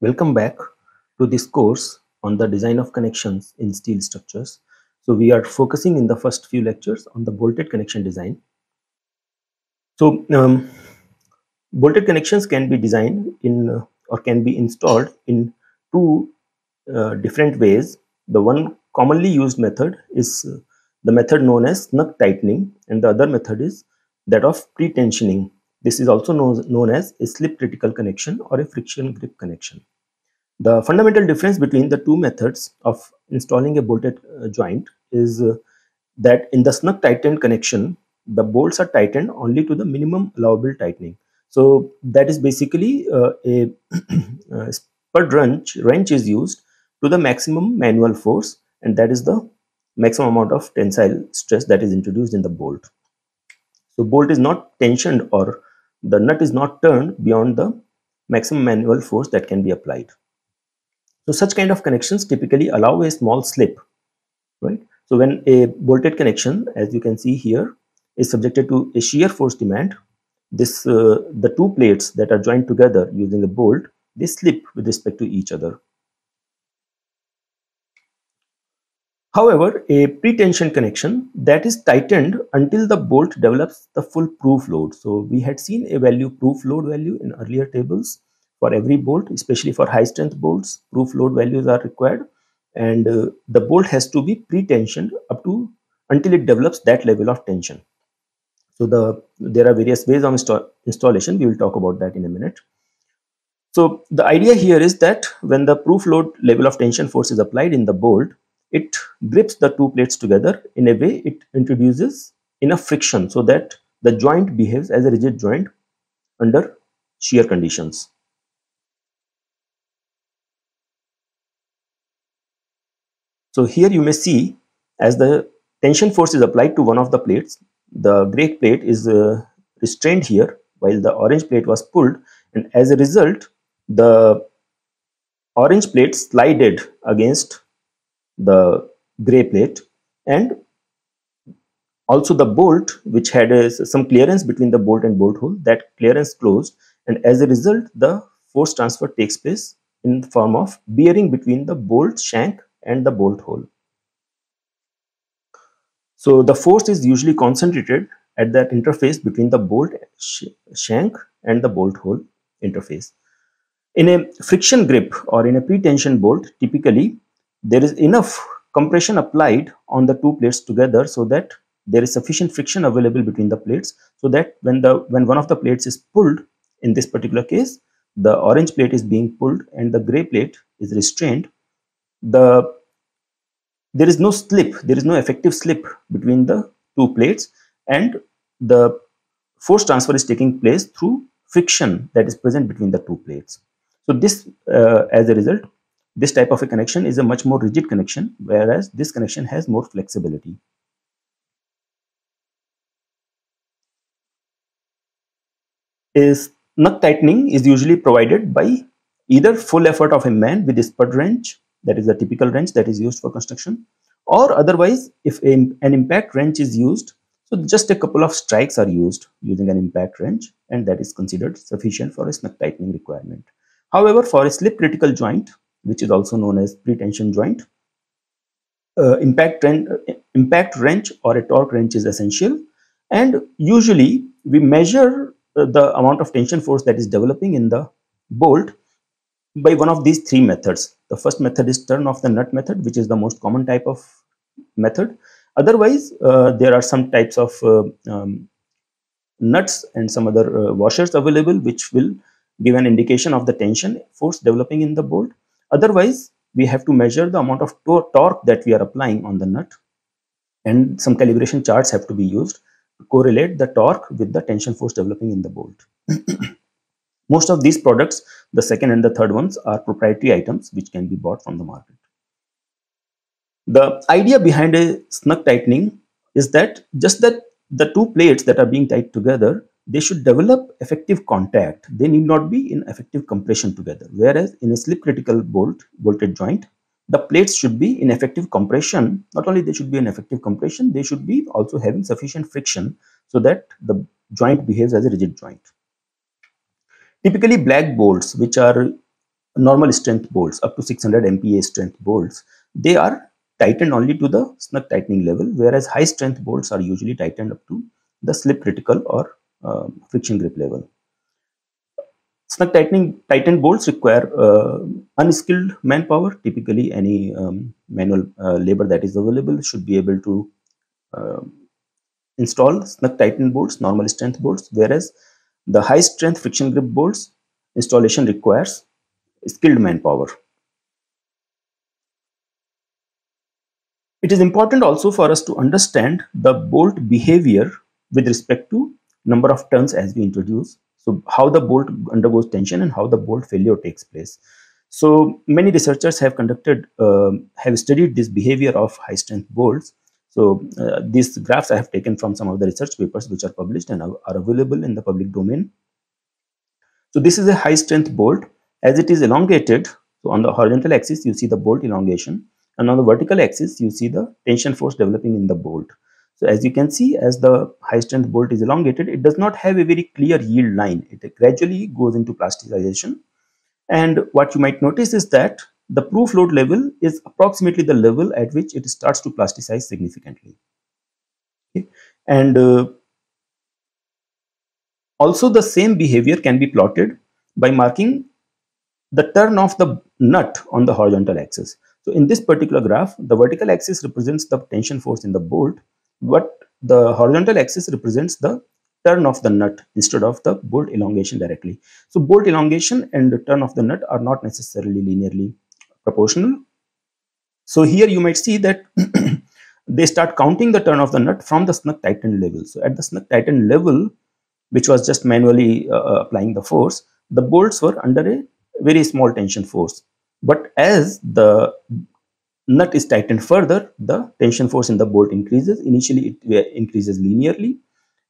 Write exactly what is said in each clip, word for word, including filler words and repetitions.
Welcome back to this course on the design of connections in steel structures. So we are focusing in the first few lectures on the bolted connection design. So um, bolted connections can be designed in uh, or can be installed in two uh, different ways. The one commonly used method is uh, the method known as snug tightening, and the other method is that of pre-tensioning. This is also known as a slip critical connection or a friction grip connection. The fundamental difference between the two methods of installing a bolted uh, joint is uh, that in the snug tightened connection, the bolts are tightened only to the minimum allowable tightening. So that is basically uh, a uh, spud wrench, wrench is used to the maximum manual force, and that is the maximum amount of tensile stress that is introduced in the bolt. So bolt is not tensioned or the nut is not turned beyond the maximum manual force that can be applied. So such kind of connections typically allow a small slip, right? So when a bolted connection, as you can see here, is subjected to a shear force demand, this uh, the two plates that are joined together using a bolt, they slip with respect to each other. However, a pre-tensioned connection that is tightened until the bolt develops the full proof load. So we had seen a value, proof load value, in earlier tables for every bolt, especially for high strength bolts, proof load values are required, and uh, the bolt has to be pre-tensioned up to until it develops that level of tension. So the there are various ways of install, installation. We will talk about that in a minute. So the idea here is that when the proof load level of tension force is applied in the bolt, it grips the two plates together. In a way, it introduces enough friction so that the joint behaves as a rigid joint under shear conditions. So here you may see, as the tension force is applied to one of the plates, the grey plate is uh, restrained here while the orange plate was pulled, and as a result the orange plate slided against the grey plate, and also the bolt, which had uh, some clearance between the bolt and bolt hole, that clearance closed, and as a result the force transfer takes place in the form of bearing between the bolt shank and the bolt hole. So the force is usually concentrated at that interface between the bolt sh shank and the bolt hole interface. In a friction grip or in a pre-tension bolt, typically there is enough compression applied on the two plates together so that there is sufficient friction available between the plates, so that when the when one of the plates is pulled, in this particular case the orange plate is being pulled and the grey plate is restrained, the there is no slip, there is no effective slip between the two plates, and the force transfer is taking place through friction that is present between the two plates. So this uh, as a result, this type of a connection is a much more rigid connection, whereas this connection has more flexibility. A snug tightening is usually provided by either full effort of a man with a spud wrench, that is a typical wrench that is used for construction, or otherwise if a, an impact wrench is used, so just a couple of strikes are used using an impact wrench, and that is considered sufficient for a snug tightening requirement. However, for a slip critical joint, which is also known as pre-tension joint, uh, impact, impact wrench or a torque wrench is essential, and usually we measure uh, the amount of tension force that is developing in the bolt by one of these three methods. The first method is turn off the nut method, which is the most common type of method. Otherwise, uh, there are some types of uh, um, nuts and some other uh, washers available, which will give an indication of the tension force developing in the bolt. Otherwise, we have to measure the amount of tor torque that we are applying on the nut, and some calibration charts have to be used to correlate the torque with the tension force developing in the bolt. Most of these products, the second and the third ones, are proprietary items which can be bought from the market. The idea behind a snug tightening is that just that the two plates that are being tied together, they should develop effective contact. They need not be in effective compression together. Whereas in a slip critical bolt, bolted joint, the plates should be in effective compression. Not only they should be in effective compression, they should be also having sufficient friction so that the joint behaves as a rigid joint. Typically black bolts, which are normal strength bolts up to six hundred M P A strength bolts, they are tightened only to the snug tightening level, whereas high strength bolts are usually tightened up to the slip critical or uh, friction grip level. Snug tightening tightened bolts require uh, unskilled manpower. Typically, any um, manual uh, labor that is available should be able to uh, install snug tightened bolts, normal strength bolts, whereas the high strength friction grip bolts installation requires skilled manpower. It is important also for us to understand the bolt behavior with respect to number of turns as we introduce. So how the bolt undergoes tension and how the bolt failure takes place. So many researchers have conducted, uh, have studied this behavior of high strength bolts. So uh, these graphs I have taken from some of the research papers which are published and are available in the public domain. So this is a high strength bolt. As it is elongated, so on the horizontal axis you see the bolt elongation, and on the vertical axis you see the tension force developing in the bolt. So as you can see, as the high strength bolt is elongated, it does not have a very clear yield line. It gradually goes into plasticization, and what you might notice is that the proof load level is approximately the level at which it starts to plasticize significantly. Okay. And uh, also the same behavior can be plotted by marking the turn of the nut on the horizontal axis. So in this particular graph, the vertical axis represents the tension force in the bolt, but the horizontal axis represents the turn of the nut instead of the bolt elongation directly. So bolt elongation and the turn of the nut are not necessarily linearly proportional. So here you might see that they start counting the turn of the nut from the snug tightened level. So at the snug tightened level, which was just manually uh, applying the force, the bolts were under a very small tension force. But as the nut is tightened further, the tension force in the bolt increases. Initially, it increases linearly,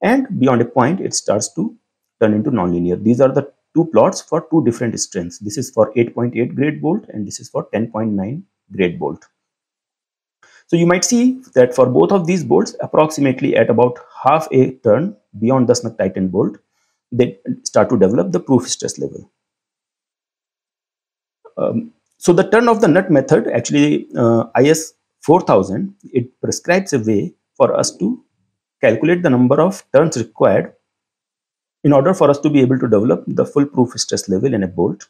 and beyond a point, it starts to turn into nonlinear. These are the two plots for two different strengths. This is for eight point eight grade bolt, and this is for ten point nine grade bolt. So you might see that for both of these bolts, approximately at about half a turn beyond the snug tightened bolt, they start to develop the proof stress level. Um, so the turn of the nut method, actually uh, I S four thousand, it prescribes a way for us to calculate the number of turns required in order for us to be able to develop the full proof stress level in a bolt.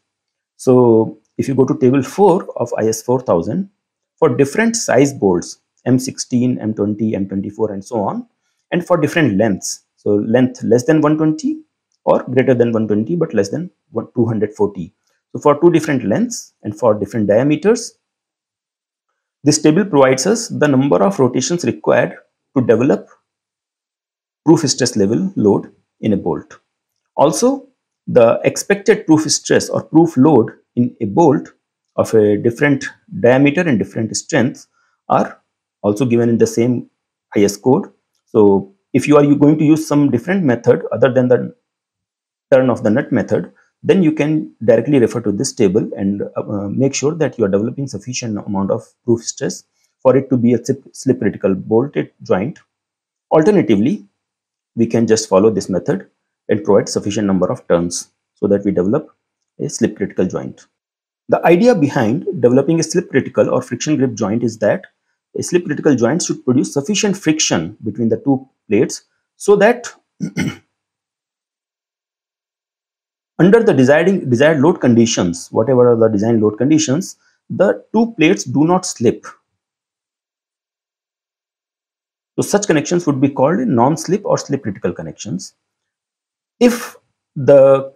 So if you go to table four of I S four thousand, for different size bolts, M sixteen, M twenty, M twenty-four and so on, and for different lengths, so length less than one twenty or greater than one twenty but less than two hundred forty. So for two different lengths and for different diameters, this table provides us the number of rotations required to develop proof stress level load in a bolt. Also, the expected proof stress or proof load in a bolt of a different diameter and different strength are also given in the same I S code. So if you are going to use some different method other than the turn of the nut method, then you can directly refer to this table and uh, make sure that you are developing sufficient amount of proof stress for it to be a slip, slip critical bolted joint. Alternatively, we can just follow this method and provide sufficient number of turns so that we develop a slip critical joint. The idea behind developing a slip critical or friction grip joint is that a slip critical joint should produce sufficient friction between the two plates so that under the desired, desired load conditions, whatever are the design load conditions, the two plates do not slip. So such connections would be called non-slip or slip critical connections. If the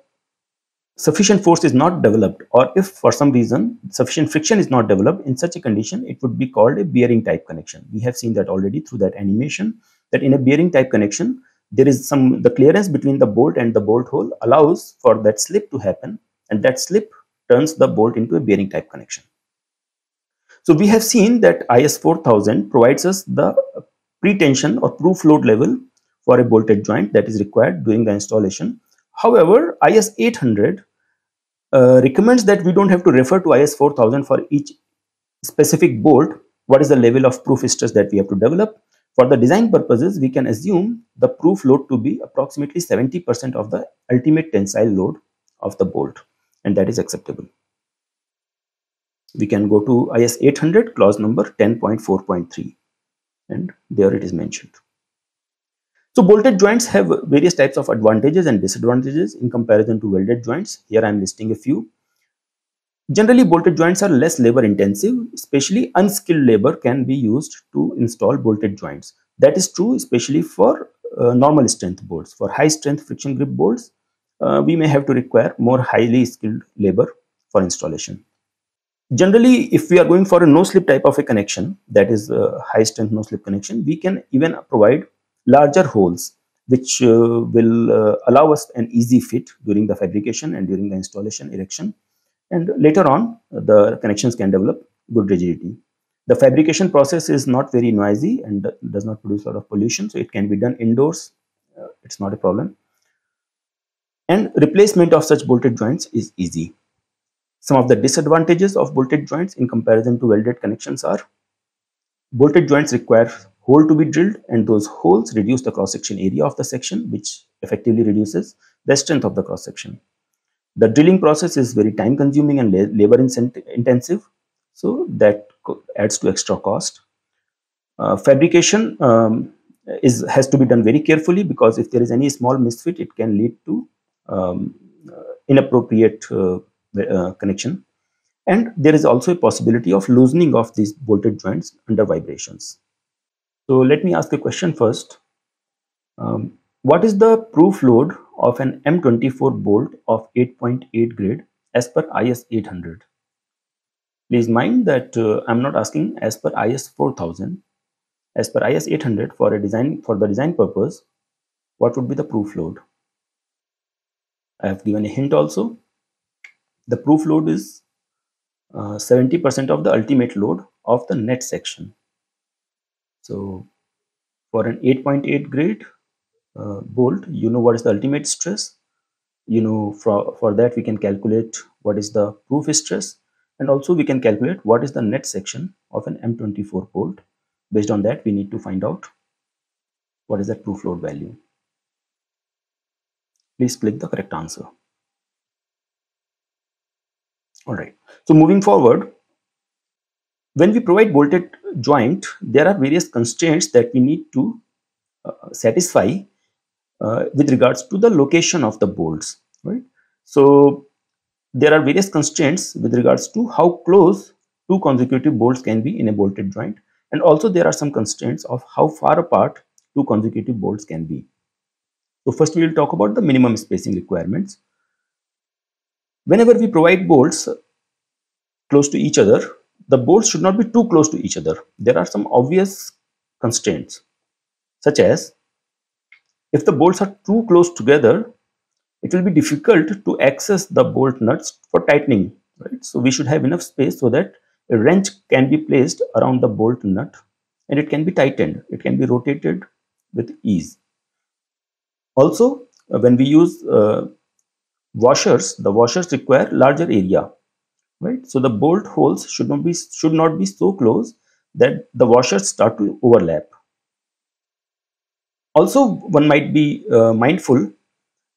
sufficient force is not developed, or if for some reason sufficient friction is not developed, in such a condition it would be called a bearing type connection. We have seen that already through that animation, that in a bearing type connection, there is some, the clearance between the bolt and the bolt hole allows for that slip to happen, and that slip turns the bolt into a bearing type connection. So we have seen that I S four thousand provides us the pre-tension or proof load level for a bolted joint that is required during the installation. However, I S eight hundred uh, recommends that we don't have to refer to I S four thousand for each specific bolt, what is the level of proof stress that we have to develop. For the design purposes, we can assume the proof load to be approximately seventy percent of the ultimate tensile load of the bolt, and that is acceptable. we can go to I S eight hundred clause number ten point four point three, and there it is mentioned. So bolted joints have various types of advantages and disadvantages in comparison to welded joints. Here I am listing a few. Generally, bolted joints are less labor intensive, especially unskilled labor can be used to install bolted joints. That is true especially for uh, normal strength bolts. For high strength friction grip bolts, uh, we may have to require more highly skilled labor for installation. Generally, if we are going for a no-slip type of a connection, that is a high strength no-slip connection, we can even provide larger holes, which uh, will uh, allow us an easy fit during the fabrication and during the installation erection. And later on, the connections can develop good rigidity. The fabrication process is not very noisy and does not produce a lot of pollution, so it can be done indoors. Uh, it's not a problem. And replacement of such bolted joints is easy. Some of the disadvantages of bolted joints in comparison to welded connections are: bolted joints require hole to be drilled, and those holes reduce the cross-section area of the section, which effectively reduces the strength of the cross-section. The drilling process is very time consuming and labor intensive, so that adds to extra cost. Uh, fabrication um, is has to be done very carefully, because if there is any small misfit, it can lead to um, inappropriate uh, uh, connection. And there is also a possibility of loosening of these bolted joints under vibrations. So let me ask a question first. Um, what is the proof load of an M twenty-four bolt of eight point eight grade as per I S eight hundred? Please mind that uh, I'm not asking as per I S four thousand. As per I S eight hundred, for a design for the design purpose, what would be the proof load? I have given a hint also. The proof load is seventy percent uh, of the ultimate load of the net section. So for an eight point eight grade uh, bolt, you know what is the ultimate stress. You know, for, for that we can calculate what is the proof stress, and also we can calculate what is the net section of an M twenty-four bolt. Based on that, we need to find out what is the proof load value. Please click the correct answer. All right, so moving forward, when we provide bolted joint, there are various constraints that we need to uh, satisfy uh, with regards to the location of the bolts, right? So there are various constraints with regards to how close two consecutive bolts can be in a bolted joint, and also there are some constraints of how far apart two consecutive bolts can be. So first we will talk about the minimum spacing requirements. Whenever we provide bolts close to each other, the bolts should not be too close to each other. There are some obvious constraints, such as if the bolts are too close together, it will be difficult to access the bolt nuts for tightening, right? So we should have enough space so that a wrench can be placed around the bolt nut and it can be tightened. It can be rotated with ease. Also, when we use uh, washers, the washers require larger area. Right? So the bolt holes should not be should not be so close that the washers start to overlap. Also, one might be uh, mindful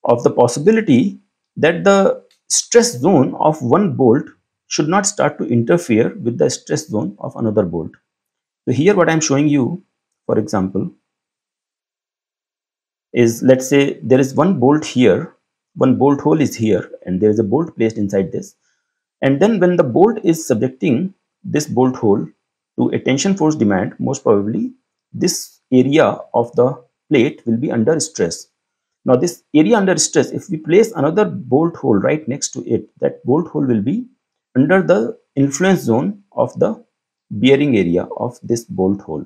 of the possibility that the stress zone of one bolt should not start to interfere with the stress zone of another bolt. So here what I am showing you, for example, is, let's say there is one bolt here, one bolt hole is here, and there is a bolt placed inside this. And then when the bolt is subjecting this bolt hole to a tension force demand, most probably this area of the plate will be under stress. Now this area under stress, if we place another bolt hole right next to it, that bolt hole will be under the influence zone of the bearing area of this bolt hole.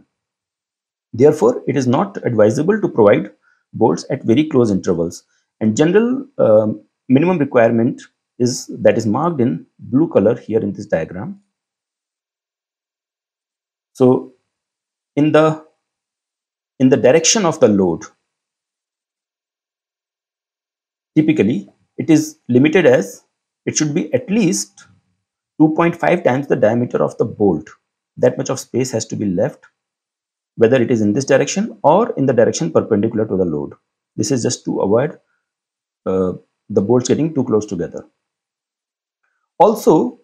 Therefore, it is not advisable to provide bolts at very close intervals. And general um, minimum requirement is that is marked in blue color here in this diagram. So in the in the direction of the load, typically it is limited as it should be at least two point five times the diameter of the bolt. That much of space has to be left, whether it is in this direction or in the direction perpendicular to the load. This is just to avoid uh, the bolts getting too close together. Also,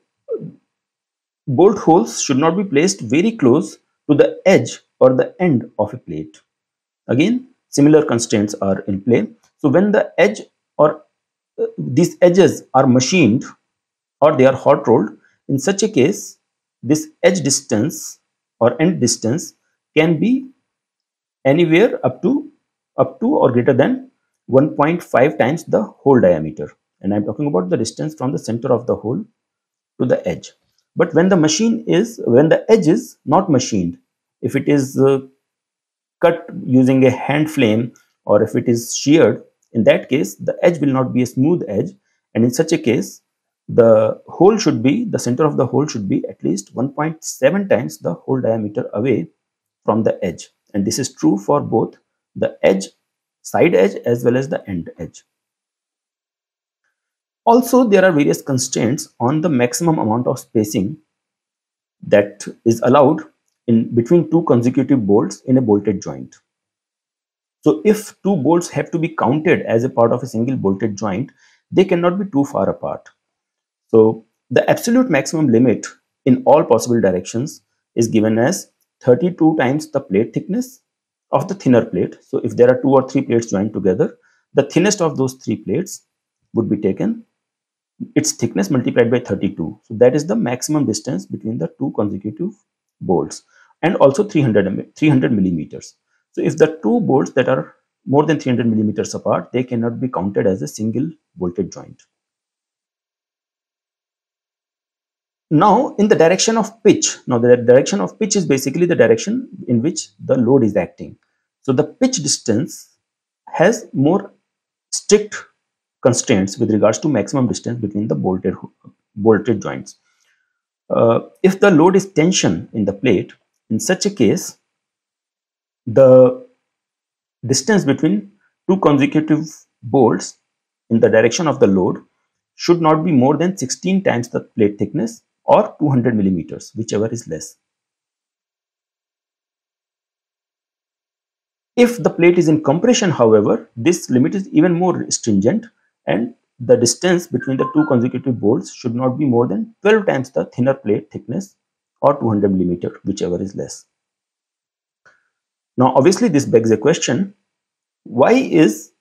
Bolt holes should not be placed very close to the edge or the end of a plate. Again, similar constraints are in play. So when the edge or uh, these edges are machined or they are hot rolled, in such a case, this edge distance or end distance can be anywhere up to up to or greater than one point five times the hole diameter. And I'm talking about the distance from the center of the hole to the edge. But when the machine is, when the edge is not machined, if it is uh, cut using a hand flame or if it is sheared, in that case, the edge will not be a smooth edge. And in such a case, the hole should be, the center of the hole should be at least one point seven times the hole diameter away from the edge. And this is true for both the edge, side edge, as well as the end edge. Also, there are various constraints on the maximum amount of spacing that is allowed in between two consecutive bolts in a bolted joint. So if two bolts have to be counted as a part of a single bolted joint, they cannot be too far apart. So the absolute maximum limit in all possible directions is given as thirty-two times the plate thickness of the thinner plate. So if there are two or three plates joined together, the thinnest of those three plates would be taken, its thickness multiplied by thirty-two. So that is the maximum distance between the two consecutive bolts, and also three hundred millimeters. So if the two bolts that are more than three hundred millimeters apart, they cannot be counted as a single bolted joint. Now in the direction of pitch, now the direction of pitch is basically the direction in which the load is acting. So the pitch distance has more strict constraints with regards to maximum distance between the bolted bolted joints. Uh, if the load is tension in the plate, in such a case, the distance between two consecutive bolts in the direction of the load should not be more than sixteen times the plate thickness or two hundred millimeters, whichever is less. If the plate is in compression, however, this limit is even more stringent, and the distance between the two consecutive bolts should not be more than twelve times the thinner plate thickness or two hundred millimeter, whichever is less. Now, obviously, this begs a question, why is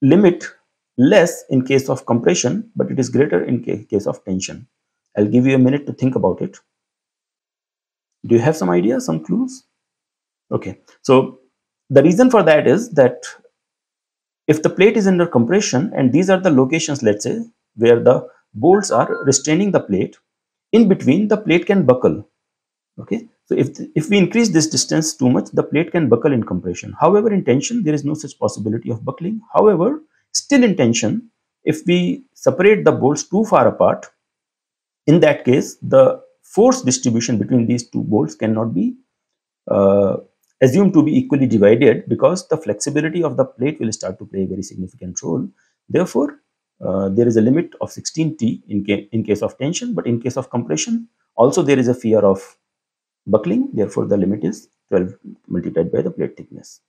limit less in case of compression, but it is greater in ca- case of tension? I'll give you a minute to think about it. Do you have some ideas, some clues? Okay, so the reason for that is that if the plate is under compression, and these are the locations, let's say, where the bolts are restraining the plate, in between the plate can buckle. Okay, so if, if we increase this distance too much, the plate can buckle in compression. However, in tension, there is no such possibility of buckling. However, still in tension, if we separate the bolts too far apart, in that case, the force distribution between these two bolts cannot be uh, assumed to be equally divided, because the flexibility of the plate will start to play a very significant role. Therefore, uh, there is a limit of sixteen T in, ca in case of tension, but in case of compression, also there is a fear of buckling. Therefore, the limit is twelve multiplied by the plate thickness.